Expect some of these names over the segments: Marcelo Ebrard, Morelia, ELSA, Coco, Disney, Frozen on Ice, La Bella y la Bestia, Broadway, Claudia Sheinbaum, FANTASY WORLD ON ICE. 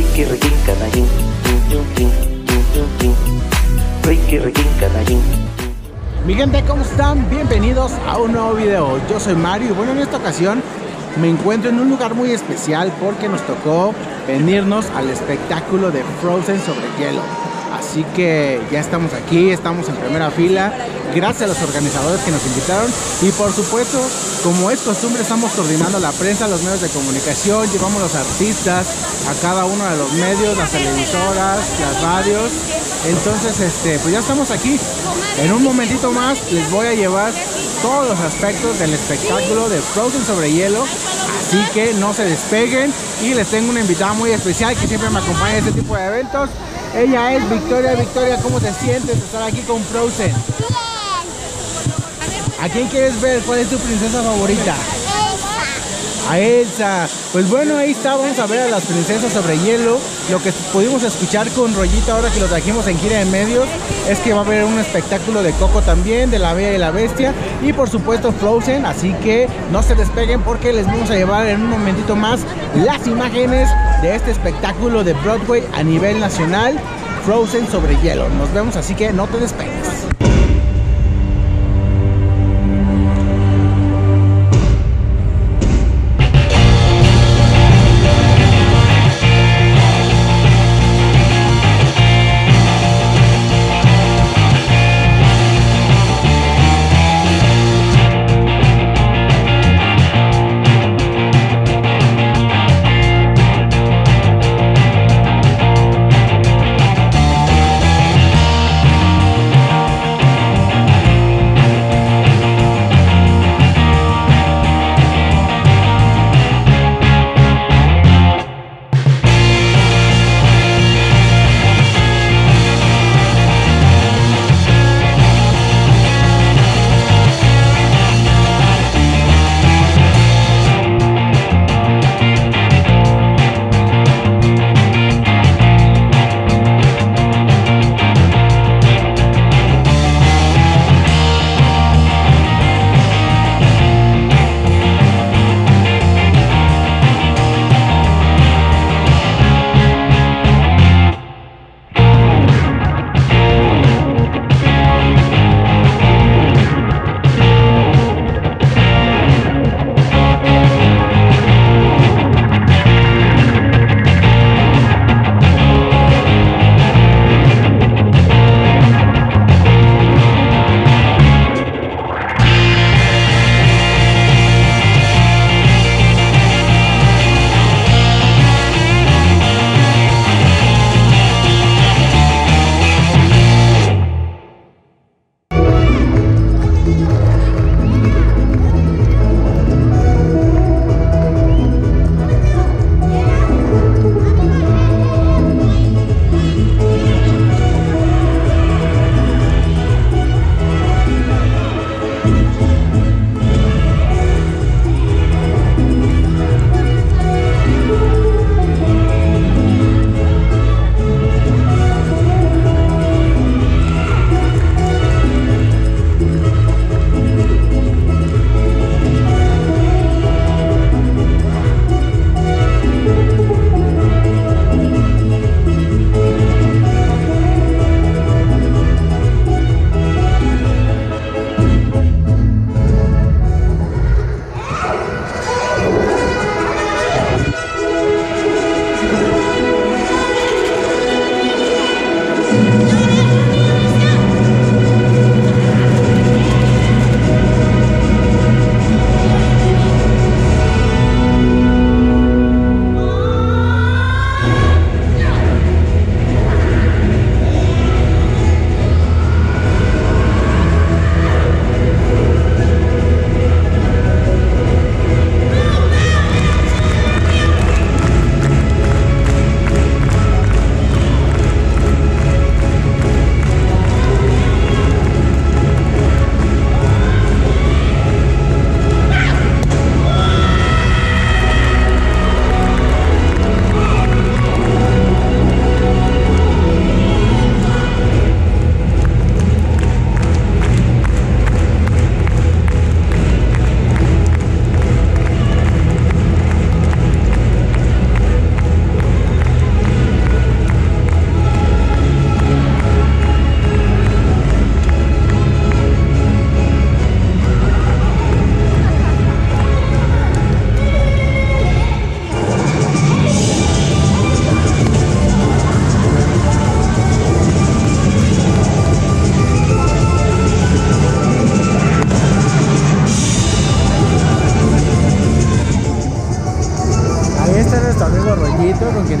Ricky, Ricky, canallín, chin, chin, chin, chin, Ricky, Ricky, canallín. Mi gente, ¿cómo están? Bienvenidos a un nuevo video. Yo soy Mario y bueno, en esta ocasión me encuentro en un lugar muy especial porque nos tocó venirnos al espectáculo de Frozen sobre hielo. Así que ya estamos aquí, estamos en primera fila, gracias a los organizadores que nos invitaron. Y por supuesto, como es costumbre, estamos coordinando la prensa, los medios de comunicación, llevamos los artistas a cada uno de los medios, las televisoras, las radios. Entonces, pues ya estamos aquí. En un momentito más les voy a llevar todos los aspectos del espectáculo de Frozen sobre hielo. Así que no se despeguen y les tengo una invitada muy especial que siempre me acompaña en este tipo de eventos. Ella es Victoria. Victoria, ¿cómo te sientes de estar aquí con Frozen? ¿A quién quieres ver? ¿Cuál es tu princesa favorita? A Elsa. Pues bueno, ahí está, vamos a ver a las princesas sobre hielo. Lo que pudimos escuchar con Rollito ahora que lo trajimos en gira de medios es que va a haber un espectáculo de Coco también, de La Bella y la Bestia y por supuesto Frozen, así que no se despeguen porque les vamos a llevar en un momentito más las imágenes de este espectáculo de Broadway a nivel nacional, Frozen sobre hielo. Nos vemos, así que no te despegues.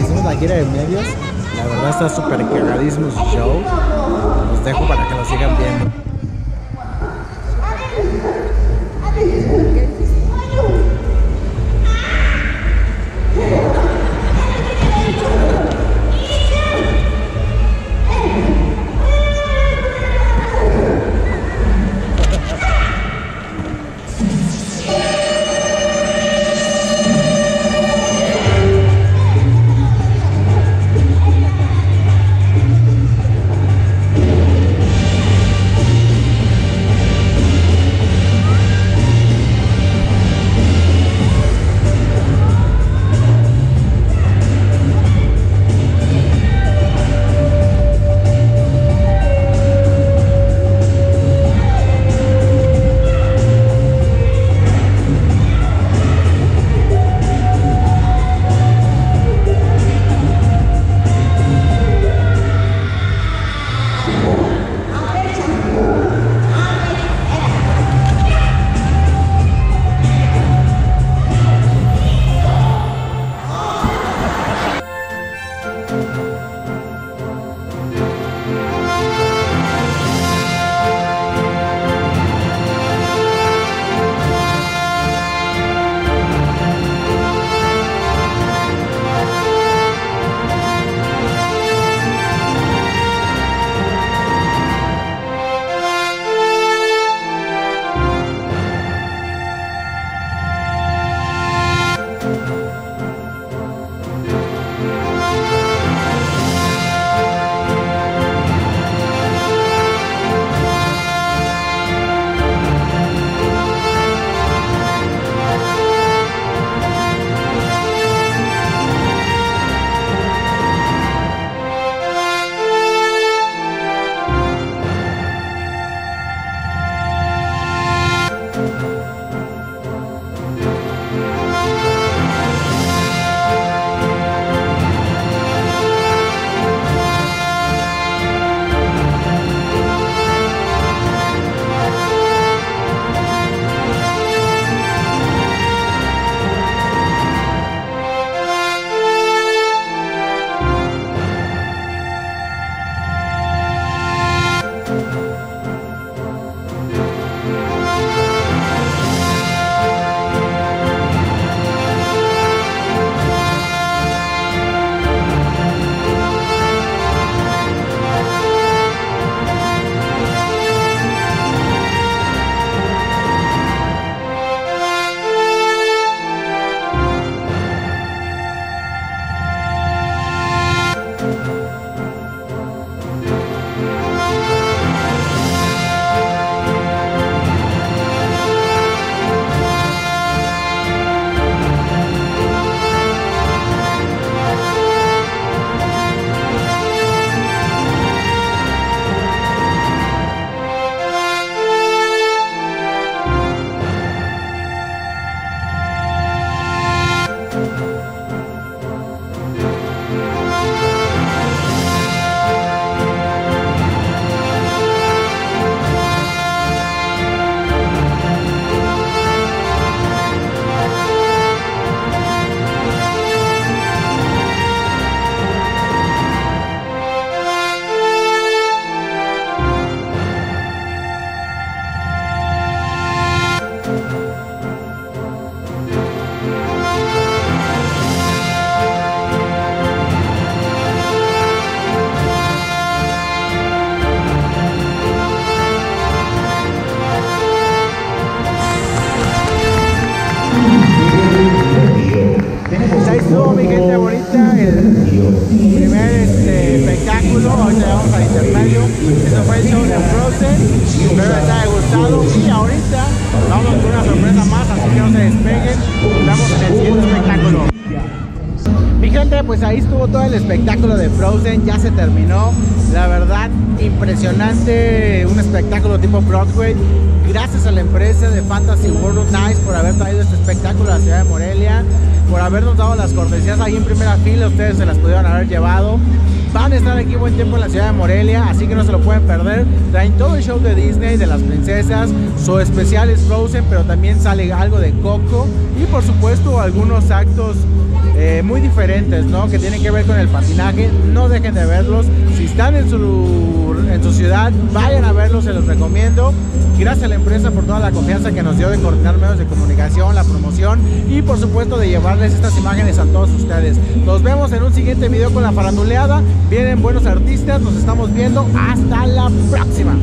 cuando hicimos la gira de medios, la verdad está súper cagadísimo su show. Los dejo para que lo sigan viendo. Pues ahí estuvo todo el espectáculo de Frozen, ya se terminó, la verdad impresionante, un espectáculo tipo Broadway. Gracias a la empresa de Fantasy World on Ice por haber traído este espectáculo a la ciudad de Morelia, por habernos dado las cortesías ahí en primera fila, ustedes se las pudieron haber llevado. Van a estar aquí buen tiempo en la ciudad de Morelia, así que no se lo pueden perder. Traen todo el show de Disney, de las princesas, su especial es Frozen, pero también sale algo de Coco y por supuesto algunos actos muy diferentes, ¿no?, que tienen que ver con el patinaje. No dejen de verlos. Si están en su ciudad, vayan a verlos, se los recomiendo. Gracias a la empresa por toda la confianza que nos dio de coordinar medios de comunicación, la promoción y por supuesto de llevarles estas imágenes a todos ustedes. Nos vemos en un siguiente video con la faranduleada. Vienen buenos artistas, nos estamos viendo. Hasta la próxima.